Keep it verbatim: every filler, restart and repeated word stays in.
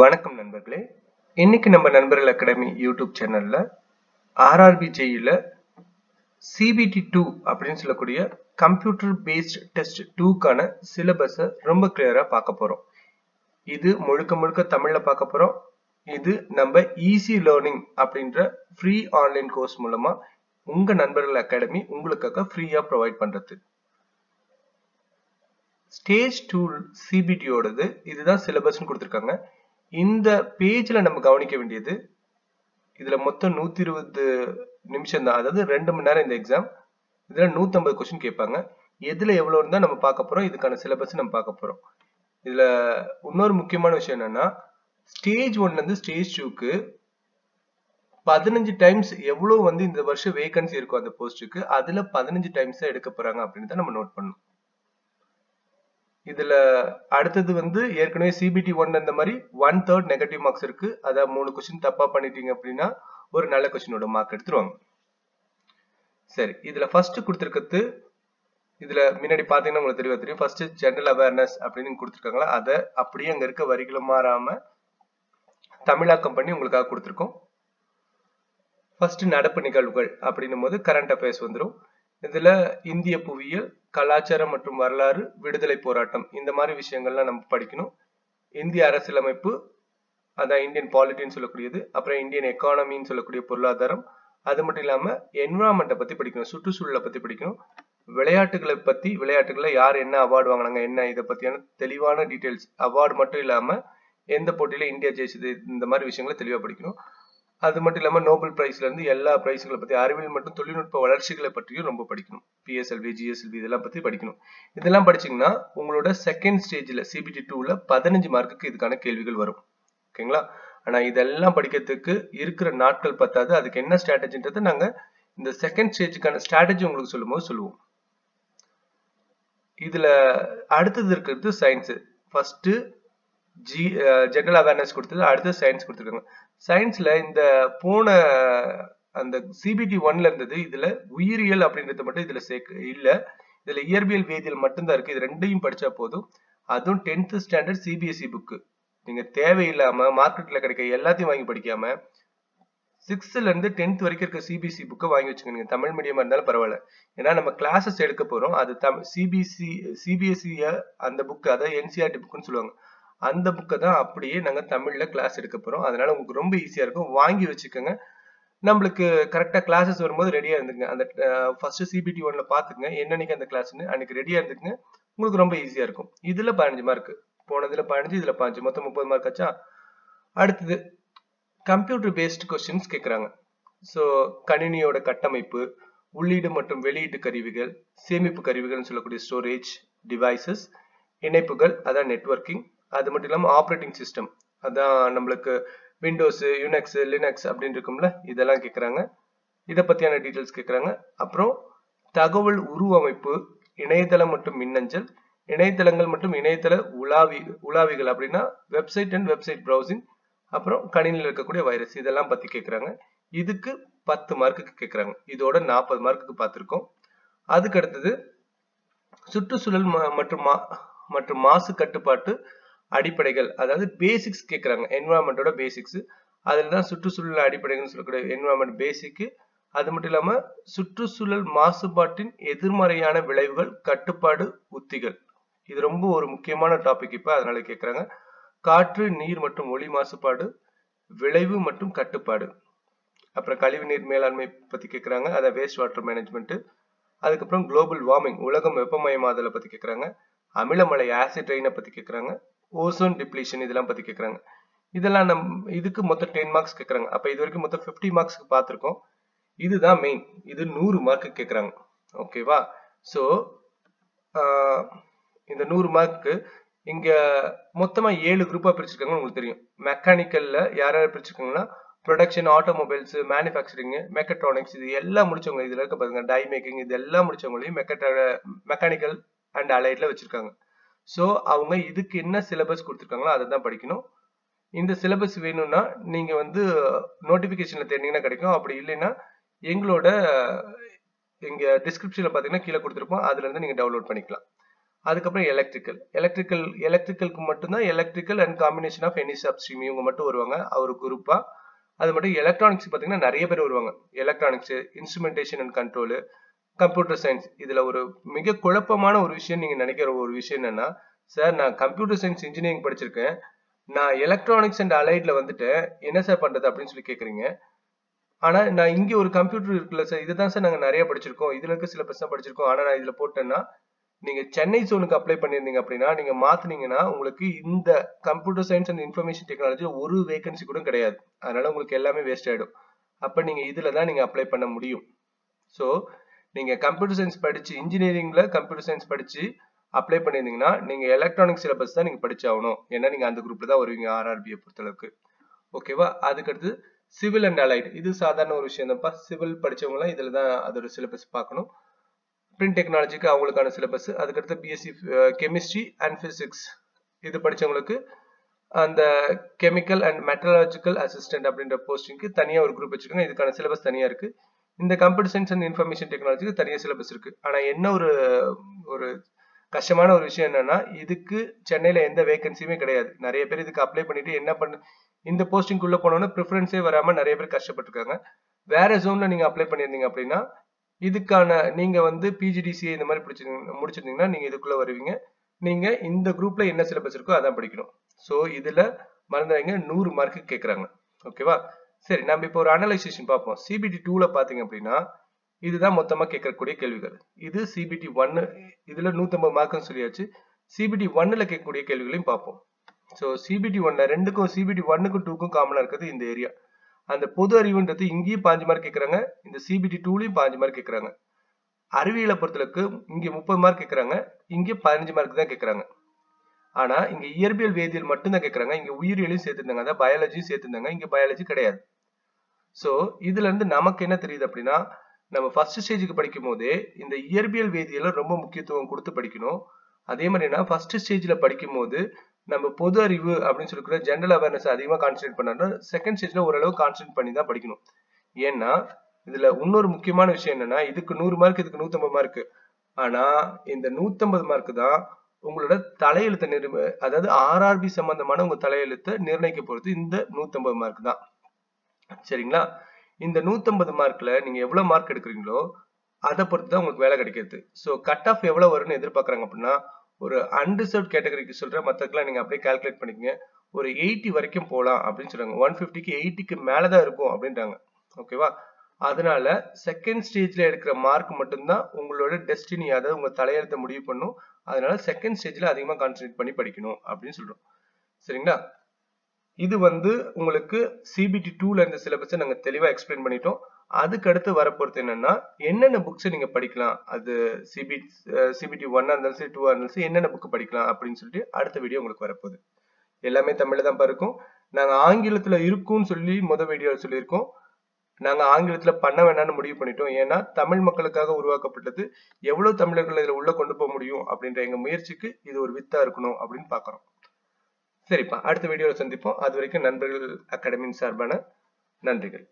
வணக்கம் நண்பர்களே இன்னைக்கு நம்ம நண்பர்கள் அகாடமி யூடியூப் சேனல்ல R R B J ல C B T two அப்படினு சொல்லக்கூடிய கம்ப்யூட்டர் பேஸ்ட் டெஸ்ட் two கான சிலபஸ ரொம்ப கிளியரா பார்க்க போறோம். இது முழுக்க முழுக்க தமிழ்ல பார்க்க போறோம். இது நம்ம ஈஸி லேர்னிங் அப்படிங்கற ஃப்ரீ ஆன்லைன் கோர்ஸ் மூலமா உங்க நண்பர்கள் அகாடமி உங்களுக்காக ஃப்ரீயா ப்ரொவைட் பண்றது. Stage two C B T ஓடது இதுதான் syllabus னு கொடுத்திருக்காங்க. இந்த பேஜ்ல நம்ம கவனிக்க வேண்டியது இதுல மொத்தம் நூற்று இருபது நிமிஷம் தான், அதாவது இரண்டு மணி நேரம் இந்த எக்ஸாம். இதுல நூற்று ஐம்பது क्वेश्चन கேட்பாங்க. எதுல எவ்வளவு இருந்தா நம்ம பார்க்க போறோம், இதுக்கான syllabus நம்ம பார்க்க போறோம். இதுல இன்னொரு முக்கியமான விஷயம் என்னன்னா stage one ல இருந்து stage two க்கு பதினைந்து டைம்ஸ் எவ்வளவு வந்து இந்த வருஷம் வேகன்சி இருக்கு அந்த போஸ்டுக்கு, அதுல பதினைந்து டைம்ஸ் எடுக்க போறாங்க அப்படினு நம்ம நோட் பண்ணோம். இதுல அடுத்து வந்து ஏற்கனவே C B T one அந்த மாதிரி one third நெகட்டிவ் மார்க்ஸ் இருக்கு. அத மூணு क्वेश्चन தப்பா பண்ணிட்டீங்க அப்படினா ஒரு நல்ல क्वेश्चन ஓட மார்க் எடுத்துருவாங்க. சரி, இதுல ஃபர்ஸ்ட் கொடுத்திருக்கிறது இதுல முன்னாடி பாத்தீங்கன்னா உங்களுக்கு தெரியவே தெரியும். ஃபர்ஸ்ட் ஜெனரல் அவேர்னஸ் அப்படினு கொடுத்திருக்காங்க. அத அப்படியே அங்க இருக்க வரிகளை மாறாம தமிழாக்கம் பண்ணி உங்களுக்காக கொடுத்திருக்கோம். ஃபர்ஸ்ட் நடப்பு நிகழ்வுகள் அப்படினும்போது கரண்ட் அஃபேர்ஸ் வந்துரும். இதுல இந்திய புவியியல், கலாச்சாரம் மற்றும் வரலாறு, விடுதலை போராட்டம், இந்த மாதிரி விஷயங்கள்லாம் நம்ம படிக்கணும். இந்திய அரசியலமைப்பு, அத இந்தியன் பாலிட்டின்னு சொல்லக்கூடியது, அப்புறம் இந்தியன் எக்கானமின்னு சொல்லக்கூடிய பொருளாதாரம், அது மட்டும் இல்லாம என்விரான்மென்ட்ட பத்தி படிக்கணும், சுற்றுச்சூழலை பத்தி படிக்கணும், விளையாட்டுகளை பத்தி, விளையாட்டுகள்ல யார் என்ன அவார்டு வாங்கினாங்க என்ன இதை பத்தியான தெளிவான டீடைல்ஸ், அவார்டு மட்டும் இல்லாம எந்த போட்டியில இந்தியா ஜெயிச்சது, இந்த மாதிரி விஷயங்களை தெளிவா படிக்கணும். அது மட்டும் இல்லாம நோபல் பிரைஸ்ல இருந்து எல்லா பிரைஸ்களை பத்தி, அறிவியல் மற்றும் தொழில்நுட்ப வளர்ச்சிகளை பற்றியும் ரொம்ப படிக்கணும். P S L V G S L V இதெல்லாம் பத்தி படிக்கணும். இதெல்லாம் படிச்சீங்கன்னா உங்களோட செகண்ட் ஸ்டேஜ்ல C B T two ல பதினைந்து மார்க்குக்கு இதுக்கான கேள்விகள் வரும். ஓகேங்களா? ஆனா இதெல்லாம் படிக்கிறதுக்கு இருக்கிற நாட்கள் பத்தாது. அதுக்கு என்ன ஸ்ட்ராட்டஜின்றத நாங்க இந்த செகண்ட் ஸ்டேஜுக்கான ஸ்ட்ராட்டஜி உங்களுக்கு சொல்லும்போது சொல்லுவோம். இதுல அடுத்தது இருக்கிறது science. First G general awareness கொடுத்தது, அடுத்து சயின்ஸ் கொடுத்துருக்காங்க. சயின்ஸ்ல இந்த போன அந்த C B T one ல இருந்தது இதுல உயிரியல் அப்படிங்கிறது மட்டும் இதுல சேர்க்க இல்ல, இதுல இயற்பியல் வேதியியல் மட்டும்தான் இருக்கு. இது ரெண்டையும் படிச்சா போதும். அதுவும் tenth standard C B S E book நீங்க தேவையில்லாம மார்க்கெட்ல கிடைக்க எல்லாத்தையும் வாங்கி படிக்காம சிக்ஸ்த்ல இருந்து டென்த் வரைக்கும் இருக்க C B S E புக்கை வாங்கி வச்சுங்க. நீங்க தமிழ் மீடியமா இருந்தாலும் பரவாயில்ல, ஏன்னா நம்ம கிளாஸஸ் எடுக்க போறோம். அது சிபிசி சிபிஎஸ்இ அந்த புக்கு, அதாவது N C R T புக்குன்னு சொல்லுவாங்க. அந்த புக்கை தான் அப்படியே நாங்கள் தமிழில் கிளாஸ் எடுக்க போகிறோம். அதனால உங்களுக்கு ரொம்ப ஈஸியாக இருக்கும், வாங்கி வச்சுக்கோங்க. நம்மளுக்கு கரெக்டாக கிளாஸஸ் வரும்போது ரெடியாக இருந்துக்குங்க. அந்த first C B T one ல பார்த்துக்குங்க என்னன்னைக்கு அந்த கிளாஸ்ன்னு, அன்னைக்கு ரெடியாக இருந்துக்குங்க, உங்களுக்கு ரொம்ப ஈஸியாக இருக்கும். இதில் பதினஞ்சு மார்க்கு, போனதில் பதினஞ்சு, இதில் பதினஞ்சு, மொத்தம் முப்பது மார்க் ஆச்சா. அடுத்தது கம்ப்யூட்டர் பேஸ்ட் கொஸ்டின்ஸ் கேட்குறாங்க. ஸோ கணினியோட கட்டமைப்பு, உள்ளீடு மற்றும் வெளியீட்டு கருவிகள், சேமிப்பு கருவிகள்னு சொல்லக்கூடிய ஸ்டோரேஜ் டிவைசஸ், இணைப்புகள் அதான் நெட்வொர்க்கிங், அது மட்டும் இல்லாமல் ஆப்ரேட்டிங் சிஸ்டம் அதான் நம்மளுக்கு விண்டோஸ், யூனிக்ஸ், லினக்ஸ் அப்படின்னு இருக்கும்ல, இதெல்லாம் கேட்குறாங்க. இதை பற்றியான டீட்டெயில்ஸ் கேட்குறாங்க. அப்புறம் தகவல் உருவமைப்பு, இணையதளம் மற்றும் மின்னஞ்சல், இணையதளங்கள் மற்றும் இணையதள உலாவி உலாவிகள் அப்படின்னா வெப்சைட் அண்ட் வெப்சைட் ப்ரௌசிங், அப்புறம் கணினியில் இருக்கக்கூடிய வைரஸ், இதெல்லாம் பற்றி கேட்குறாங்க. இதுக்கு பத்து மார்க்குக்கு கேட்குறாங்க. இதோட நாற்பது மார்க்குக்கு பார்த்துருக்கோம். அதுக்கு அடுத்தது சுற்றுச்சூழல் மற்றும் மற்றும் மாசு கட்டுப்பாட்டு அடிப்படைகள், அதாவது பேசிக்ஸ் கேட்குறாங்க. என்விரான்மெண்டோட பேசிக்ஸ், அதில் தான் சுற்றுச்சூழல் அடிப்படைகள்னு சொல்லக்கூடிய என்விரான்மெண்ட் பேசிக்கு. அது மட்டும் இல்லாமல் சுற்றுச்சூழல் மாசுபாட்டின் எதிர்மறையான விளைவுகள், கட்டுப்பாடு உத்திகள், இது ரொம்ப ஒரு முக்கியமான டாபிக் இப்போ, அதனால கேட்குறாங்க. காற்று, நீர் மற்றும் ஒளி மாசுபாடு, விளைவு மற்றும் கட்டுப்பாடு, அப்புறம் கழிவு நீர் மேலாண்மை பற்றி கேட்குறாங்க, அதான் வேஸ்ட் வாட்டர் மேனேஜ்மெண்ட்டு. அதுக்கப்புறம் குளோபல் வார்மிங், உலகம் வெப்பமயமாதலை பற்றி கேட்குறாங்க. அமிலமலை ஆசிட் ரெயினை பற்றி கேட்குறாங்க. ஓசோன் டிப்ளீஷன், இதெல்லாம் பத்தி கேட்கறாங்க. இதெல்லாம் நம் இதுக்கு மொத்தம் டென் மார்க்ஸ் கேட்கறாங்க. அப்ப இது வரைக்கும் மொத்தம் பிப்டி மார்க்ஸ்க்கு பார்த்துருக்கோம். இதுதான் மெயின், இது நூறு மார்க்கு கேட்கறாங்க. ஓகேவா? ஸோ இந்த நூறு மார்க்கு இங்க மொத்தமா ஏழு குரூப்பா பிரிச்சிருக்காங்க. உங்களுக்கு தெரியும் மெக்கானிக்கல்ல யார் யார் பிரிச்சிருக்காங்கன்னா ப்ரொடக்ஷன், ஆட்டோமொபைல்ஸ், மேனுஃபேக்சரிங், மெக்கட்ரானிக்ஸ், இது எல்லாம் முடிச்சவங்க. இதுல இருக்க பாருங்க டை மேக்கிங், இது எல்லாம் முடிச்சவங்களையும் மெக்கட் மெக்கானிக்கல் அண்ட் அலைட்ல வச்சிருக்காங்க. சோ அவங்க இதுக்கு என்ன சிலபஸ் கொடுத்துருக்காங்களோ அதை தான் படிக்கணும். இந்த சிலபஸ் வேணும்னா நீங்க வந்து நோட்டிபிகேஷன்ல தெரிஞ்சீங்கன்னா கிடைக்கும். அப்படி இல்லைன்னா எங்களோட எங்க டிஸ்கிரிப்ஷன்ல பாத்தீங்கன்னா கீழே கொடுத்துருப்போம், அதுல இருந்து நீங்க டவுன்லோட் பண்ணிக்கலாம். அதுக்கப்புறம் எலக்ட்ரிக்கல் எலக்ட்ரிக்கல் எலக்ட்ரிக்கலுக்கு மட்டும்தான் electrical and combination of any substream இவங்க மட்டும் வருவாங்க அவர் குரூப்பா. அது மட்டும் எலக்ட்ரானிக்ஸ் பார்த்தீங்கன்னா நிறைய பேர் வருவாங்க, electronics, instrumentation and control, computer science. இதுல ஒரு மிக குழப்பமான ஒரு விஷயம் நீங்க நினைக்கிற ஒரு விஷயம் என்னன்னா, சார் நான் கம்ப்யூட்டர் சயின்ஸ் இன்ஜினியரிங் படிச்சிருக்கேன், நான் எலக்ட்ரானிக்ஸ் அண்ட் அலைட்ல வந்துட்டு என்ன சார் பண்றது அப்படின்னு சொல்லி கேட்குறீங்க. ஆனா நான் இங்கே ஒரு கம்ப்யூட்டர் இருக்குல்ல சார், இதுதான் சார் நாங்கள் நிறைய படிச்சிருக்கோம், இதுல இருக்க சில பிரச்சனை படிச்சிருக்கோம், ஆனா நான் இதுல போட்டேன்னா நீங்க சென்னை சோனுக்கு அப்ளை பண்ணியிருந்தீங்க அப்படின்னா நீங்க மாத்தினீங்கன்னா உங்களுக்கு இந்த computer science and information technology ஒரு வேகன்சி கூட கிடையாது, அதனால உங்களுக்கு எல்லாமே வேஸ்ட் ஆயிடும். அப்ப நீங்க இதுல தான் நீங்க அப்ளை பண்ண முடியும். ஸோ நீங்க கம்ப்யூட்டர் சயின்ஸ் படிச்சு இன்ஜினியரிங்ல கம்ப்யூட்டர் சயின்ஸ் படிச்சு அப்ளை பண்ணியிருந்தீங்கன்னா நீங்க எலக்ட்ரானிக் சிலபஸ் தான் நீங்க படிச்சாகணும், ஏன்னா நீங்க அந்த குரூப்ல தான் வருவீங்க ஆர்ஆர்பியை பொறுத்தளவுக்கு. ஓகேவா? அதுக்கடுத்து சிவில் அண்ட் அலைட், இது சாதாரண ஒரு விஷயம் தான்ப்பா. சிவில் படிச்சவங்களாம் இதுல தான் அதோட சிலபஸ் பார்க்கணும். பிரிண்ட் டெக்னாலஜிக்கு அவங்களுக்கான சிலபஸ். அதுக்கடுத்து பிஎஸ்சி கெமிஸ்ட்ரி அண்ட் பிசிக்ஸ், இது படிச்சவங்களுக்கு அந்த கெமிக்கல் அண்ட் மெட்டலாஜிக்கல் அசிஸ்டன்ட் அப்படின்ற போஸ்டிங்க்கு தனியாக ஒரு குரூப் வச்சிருக்காங்க, இதுக்கான சிலபஸ் தனியா இருக்கு. இந்த கம்ப்யூட்டர் சயின்ஸ் அண்ட் இன்ஃபர்மேஷன் டெக்னாலஜிக்கு தனியாக சிலபஸ் இருக்கு. ஆனா என்ன ஒரு ஒரு கஷ்டமான ஒரு விஷயம் என்னன்னா, இதுக்கு சென்னையில எந்த வேகன்சியுமே கிடையாது. நிறைய பேர் இதுக்கு அப்ளை பண்ணிட்டு என்ன பண்ண, இந்த போஸ்டிங்குள்ள போனோன்னா ப்ரிஃபரன்ஸே வராம நிறைய பேர் கஷ்டப்பட்டுருக்காங்க. வேற ஜோன்ல நீங்க அப்ளை பண்ணியிருந்தீங்க அப்படின்னா இதுக்கான நீங்க வந்து பிஜிடிசி இந்த மாதிரி பிடிச்சிருந்தீங்க முடிச்சிருந்தீங்கன்னா நீங்க இதுக்குள்ள வருவீங்க. நீங்க இந்த குரூப்ல என்ன சிலபஸ் இருக்கோ அதான் படிக்கணும். ஸோ இதுல மறந்துடுங்க, நூறு மார்க்கு கேட்கறாங்க. ஓகேவா? சரி, நம்ம இப்போ ஒரு அனலைசேஷன் பார்ப்போம். சிபிடி டூல பாத்தீங்க அப்படின்னா இதுதான் மொத்தமா கேட்கக்கூடிய கேள்விகள். இது சிபிடி ஒன்னு, இதுல நூத்தி ஐம்பது மார்க்குன்னு சொல்லியாச்சு. சிபிடி ஒன்னுல கேட்கக்கூடிய கேள்விகளையும் பார்ப்போம். ஸோ சிபிடி ஒன்ல ரெண்டுக்கும் சிபிடி ஒன்னுக்கும் டூக்கும் காமனா இருக்குது இந்த ஏரியா. அந்த பொது அறிவுன்றது இங்கேயும் பாஞ்சு மார்க் கேட்கறாங்க, இந்த சிபிடி டூலையும் பாஞ்சு மார்க் கேட்கறாங்க. அறிவியலை பொறுத்தளவுக்கு இங்க முப்பது மார்க் கேட்கறாங்க, இங்க பதினஞ்சு மார்க் தான் கேட்கறாங்க. ஆனா இங்க இயற்பியல் வேதியியல் மட்டும் தான் கேட்கறாங்க, இங்க உயிரியலையும் சேர்த்துருந்தாங்க, அதாவது பயாலஜியும் சேர்த்துருந்தாங்க, இங்க பயாலஜி கிடையாது. ஸோ இதுல இருந்து நமக்கு என்ன தெரியுது அப்படின்னா, நம்ம ஃபர்ஸ்ட் ஸ்டேஜுக்கு படிக்கும் போதே இந்த இயற்பியல் வேதியியலை ரொம்ப முக்கியத்துவம் கொடுத்து படிக்கணும். அதே மாதிரினா ஃபர்ஸ்ட் ஸ்டேஜ்ல படிக்கும் போது நம்ம பொது அறிவு அப்படின்னு சொல்லிக்கிற ஜென்ரல் அவேர்னஸ் அதிகமாக கான்சன்ட்ரேட் பண்ணா செகண்ட் ஸ்டேஜ்ல ஓரளவு கான்சன்ட்ரேட் பண்ணி தான் படிக்கணும். ஏன்னா இதுல இன்னொரு முக்கியமான விஷயம் என்னன்னா, இதுக்கு நூறு மார்க், இதுக்கு நூத்தம்பது மார்க். ஆனா இந்த நூத்தம்பது மார்க் தான் உங்களோட தலையெழுத்தை நிர் அதாவது ஆர்ஆர்பி சம்பந்தமான உங்க தலையெழுத்தை நிர்ணயிக்க போறது இந்த நூத்தம்பது மார்க் தான். சரிங்களா? இந்த நூத்தம்பது மார்க்ல நீங்க எவ்வளவு மார்க் எடுக்கிறீங்களோ அதை பொறுத்து தான் உங்களுக்கு வேலை கிடைக்கிறது. ஸோ கட் ஆஃப் எவ்வளவு வரும்னு எதிர்பார்க்கறாங்க அப்படின்னா, ஒரு அன்ரிசர்வ் கேட்டகரிக்கு சொல்ற மற்றக்கெல்லாம் நீங்க அப்படியே கால்குலேட் பண்ணிக்கங்க, ஒரு எயிட்டி வரைக்கும் போகலாம் அப்படின்னு சொல்றாங்க. ஒன் ஃபிஃப்டிக்கு எயிட்டிக்கு மேலதான் இருக்கும் அப்படின்றாங்க. ஓகேவா? அதனால செகண்ட் ஸ்டேஜ்ல எடுக்கிற மார்க் மட்டும்தான் உங்களோட டெஸ்டினி, அதாவது உங்க தலையெழுத்த முடிவு பண்ணும். அதனால செகண்ட் ஸ்டேஜ்ல அதிகமா கான்சன்ட்ரேட் பண்ணி படிக்கணும் அப்படின்னு சொல்றோம். சரிங்களா? இது வந்து உங்களுக்கு சிபிடி டூல இருந்த சிலபஸை நாங்க தெளிவா எக்ஸ்பிளைன் பண்ணிட்டோம். அதுக்கு அடுத்து வரப்போறது என்னன்னா, என்னென்ன புக்ஸ் நீங்க படிக்கலாம், அது சிபி சிபிடி ஒன்னா இருந்தாலும் சரி டூவா இருந்தாலும் சரி என்னென்ன புக் படிக்கலாம் அப்படின்னு சொல்லிட்டு அடுத்த வீடியோ உங்களுக்கு வரப்போகுது. எல்லாமே தமிழ்ல தான் இருக்கும். நாங்க ஆங்கிலத்துல இருக்கும்னு சொல்லி முத வீடியோ சொல்லியிருக்கோம். நாங்க ஆங்கிலத்துல பண்ண வேணாம்னு முடிவு பண்ணிட்டோம். ஏன்னா தமிழ் மக்களுக்காக உருவாக்கப்பட்டது, எவ்வளவு தமிழர்கள் இதுல உள்ள கொண்டு போக முடியும் அப்படின்ற எங்க முயற்சிக்கு இது ஒரு வித்தா இருக்கணும் அப்படின்னு பாக்குறோம். சரிப்பா, அடுத்த வீடியோவில் சந்திப்போம். அது வரைக்கும் நண்பர்கள் அகாடமியின் சார்பான நன்றிகள்.